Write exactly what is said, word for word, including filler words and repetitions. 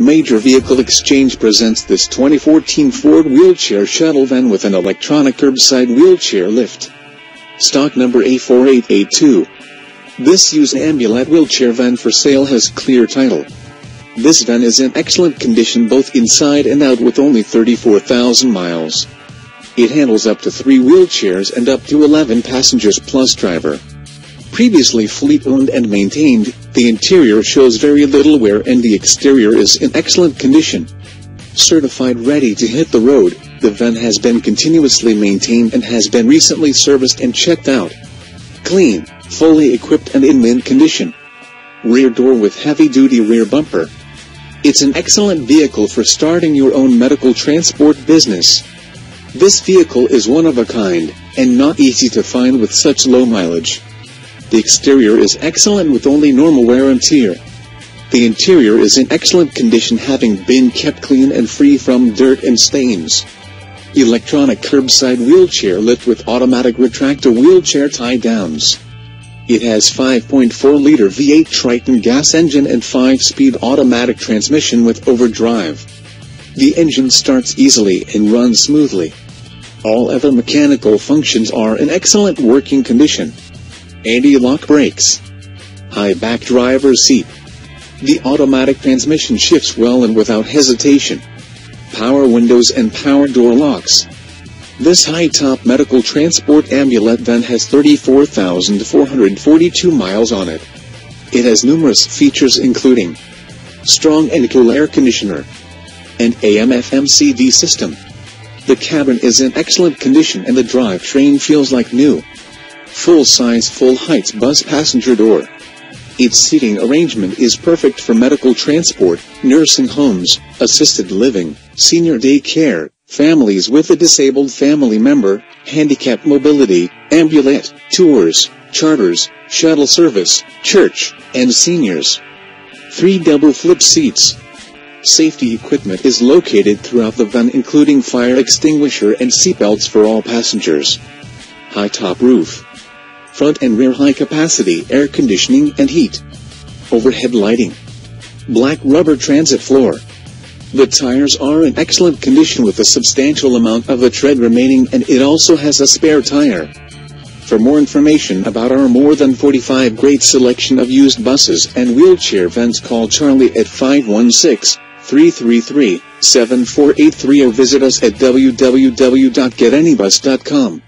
Major Vehicle Exchange presents this twenty fourteen Ford wheelchair shuttle van with an electronic curbside wheelchair lift. Stock number A four eight eight two. This used Ambulat wheelchair van for sale has clear title. This van is in excellent condition both inside and out with only thirty-four thousand miles. It handles up to three wheelchairs and up to eleven passengers plus driver. Previously fleet-owned and maintained, the interior shows very little wear and the exterior is in excellent condition. Certified ready to hit the road, the van has been continuously maintained and has been recently serviced and checked out. Clean, fully equipped and in mint condition. Rear door with heavy-duty rear bumper. It's an excellent vehicle for starting your own medical transport business. This vehicle is one of a kind, and not easy to find with such low mileage. The exterior is excellent with only normal wear and tear. The interior is in excellent condition having been kept clean and free from dirt and stains. Electronic curbside wheelchair lift with automatic retractor wheelchair tie downs. It has five point four liter V eight Triton gas engine and five speed automatic transmission with overdrive. The engine starts easily and runs smoothly. All other mechanical functions are in excellent working condition. Anti-lock brakes. High back driver's seat. The automatic transmission shifts well and without hesitation. Power windows and power door locks. This high-top medical transport Ambulat van has thirty-four thousand four hundred forty-two miles on it. It has numerous features including strong and cool air conditioner and A M F M C D system. The cabin is in excellent condition and the drivetrain feels like new. Full-size full-height bus passenger door. Its seating arrangement is perfect for medical transport, nursing homes, assisted living, senior day care, families with a disabled family member, handicap mobility, Ambulat, tours, charters, shuttle service, church, and seniors. Three double flip seats. Safety equipment is located throughout the van including fire extinguisher and seatbelts for all passengers. High top roof. Front and rear high-capacity air conditioning and heat. Overhead lighting. Black rubber transit floor. The tires are in excellent condition with a substantial amount of the tread remaining and it also has a spare tire. For more information about our more than forty-five great selection of used buses and wheelchair vans, call Charlie at five one six, three three three, seven four eight three or visit us at w w w dot getanybus dot com.